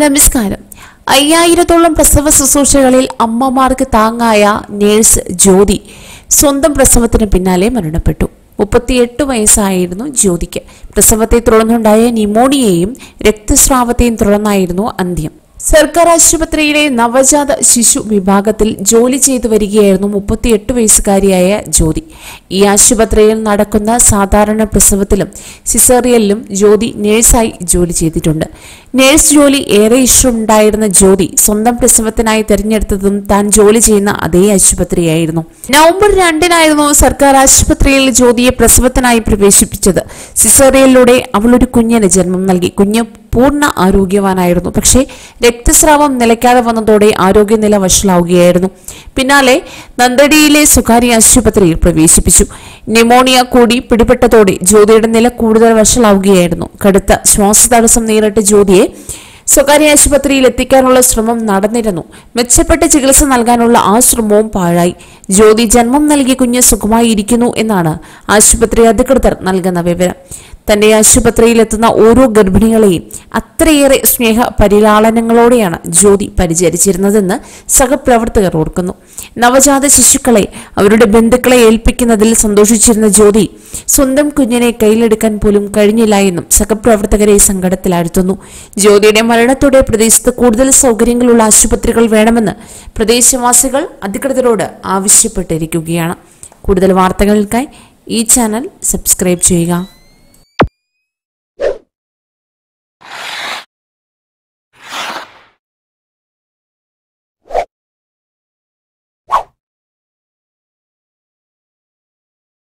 നമസ്കാരം. 5000ഓളം പ്രസവ ശുശ്രൂഷകളിൽ അമ്മമാർക്ക് താങ്ങായ നേഴ്സ് ജ്യോതി സ്വന്തം പ്രസവത്തിന് പിന്നാലെ മരണപ്പെട്ടു. 38 വയസ്സായിരുന്നു ജ്യോതിക്ക്. പ്രസവത്തെ തുടർന്നുണ്ടായ ന്യൂമോണിയയും രക്തസ്രാവത്തെയും തുടർന്നായിരുന്നു അന്ത്യം. സർക്കാർ ആശുപത്രിയിലെ നവജാത ശിശു വിഭാഗത്തിൽ ജോലി ചെയ്തു വരികയായിരുന്നു 38 വയസ്സുകാരിയായ ജ്യോതി. ഈ ആശുപത്രിയിൽ നടക്കുന്ന സാധാരണ പ്രസവത്തിലും സിസേറിയനിലും ജ്യോതി നേഴ്സായി ജോലി ചെയ്തിട്ടുണ്ട്. നേഴ്സ് ജോലി ഏറെ ഇഷ്ടമുണ്ടായിരുന്ന ജ്യോതി സ്വന്തം പ്രസവത്തിനായി തിരഞ്ഞെടുത്തതും താൻ ജോലി ചെയ്യുന്ന അതേ ആശുപത്രിയായിരുന്നു. നവംബർ 2 സർക്കാർ ആശുപത്രിയിൽ ജ്യോതിയെ പ്രസവത്തിനായി പ്രവേശിപ്പിച്ചത്. സിസേറിയനിലൂടെ അവളൊരു കുഞ്ഞിന് ജന്മം നൽകി. കുഞ്ഞ് പൂർണ്ണ ആരോഗ്യവാനായിരുന്നു. പക്ഷേ രക്തസ്രാവം നിലയ്ക്കാതെ വന്നതോടെ ആരോഗ്യനില വഷളാവുകയായിരുന്നു. പിന്നാലെ നന്ദടിയിലെ സ്വകാര്യ ആശുപത്രിയിൽ പ്രവേശിപ്പിച്ചു. ന്യൂമോണിയ കൂടി പിടിപെട്ടതോടെ ജ്യോതിയുടെ നില കൂടുതൽ വഷളാവുകയായിരുന്നു. കടുത്ത ശ്വാസതടസ്സം നേരിട്ട ജ്യോതിയെ സ്വകാര്യ ആശുപത്രിയിൽ എത്തിക്കാനുള്ള ശ്രമം നടന്നിരുന്നു. മെച്ചപ്പെട്ട ചികിത്സ നൽകാനുള്ള ആ ശ്രമവും പാഴായി. ജ്യോതി ജന്മം നൽകി കുഞ്ഞ് സുഖമായി ഇരിക്കുന്നു എന്നാണ് ആശുപത്രി അധികൃതർ നൽകുന്ന വിവരം. തന്റെ ആശുപത്രിയിലെത്തുന്ന ഓരോ ഗർഭിണികളെയും അത്രയേറെ സ്നേഹ പരിലാളനങ്ങളോടെയാണ് ജ്യോതി പരിചരിച്ചിരുന്നതെന്ന് സഹപ്രവർത്തകർ ഓർക്കുന്നു. നവജാത ശിശുക്കളെ അവരുടെ ബന്ധുക്കളെ ഏൽപ്പിക്കുന്നതിൽ സന്തോഷിച്ചിരുന്ന ജ്യോതി സ്വന്തം കുഞ്ഞിനെ കയ്യിലെടുക്കാൻ പോലും കഴിഞ്ഞില്ല എന്നും സഹപ്രവർത്തകരെ സങ്കടത്തിലാഴ്ത്തുന്നു. ജ്യോതിയുടെ മരണത്തോടെ പ്രദേശത്ത് കൂടുതൽ സൗകര്യങ്ങളുള്ള ആശുപത്രികൾ വേണമെന്ന് പ്രദേശവാസികൾ അധികൃതരോട് ആവശ്യപ്പെട്ടിരിക്കുകയാണ്. കൂടുതൽ വാർത്തകൾക്കായി ഈ ചാനൽ സബ്സ്ക്രൈബ് ചെയ്യുക.